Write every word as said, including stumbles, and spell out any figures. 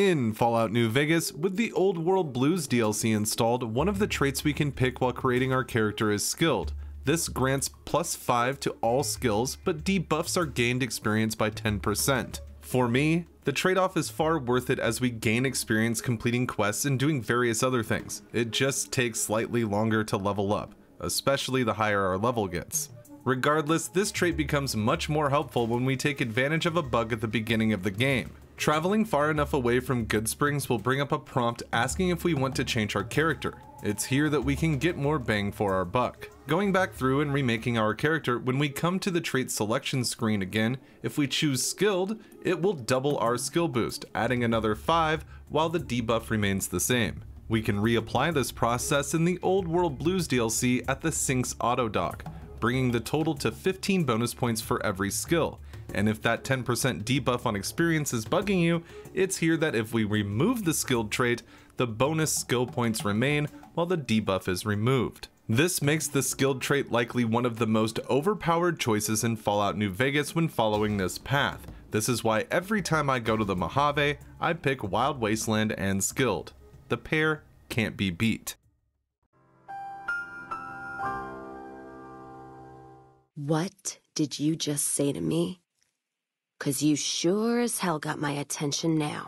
In Fallout: New Vegas, with the Old World Blues D L C installed, one of the traits we can pick while creating our character is Skilled. This grants plus five to all skills, but debuffs our gained experience by ten percent. For me, the trade-off is far worth it as we gain experience completing quests and doing various other things. It just takes slightly longer to level up, especially the higher our level gets. Regardless, this trait becomes much more helpful when we take advantage of a bug at the beginning of the game. Traveling far enough away from Goodsprings will bring up a prompt asking if we want to change our character. It's here that we can get more bang for our buck. Going back through and remaking our character, when we come to the trait selection screen again, if we choose Skilled, it will double our skill boost, adding another five, while the debuff remains the same. We can reapply this process in the Old World Blues D L C at the Sink's Auto-Doc, bringing the total to fifteen bonus points for every skill. And if that ten percent debuff on experience is bugging you, it's here that if we remove the skilled trait, the bonus skill points remain while the debuff is removed. This makes the skilled trait likely one of the most overpowered choices in Fallout New Vegas when following this path. This is why every time I go to the Mojave, I pick Wild Wasteland and Skilled. The pair can't be beat. What did you just say to me? 'Cause you sure as hell got my attention now.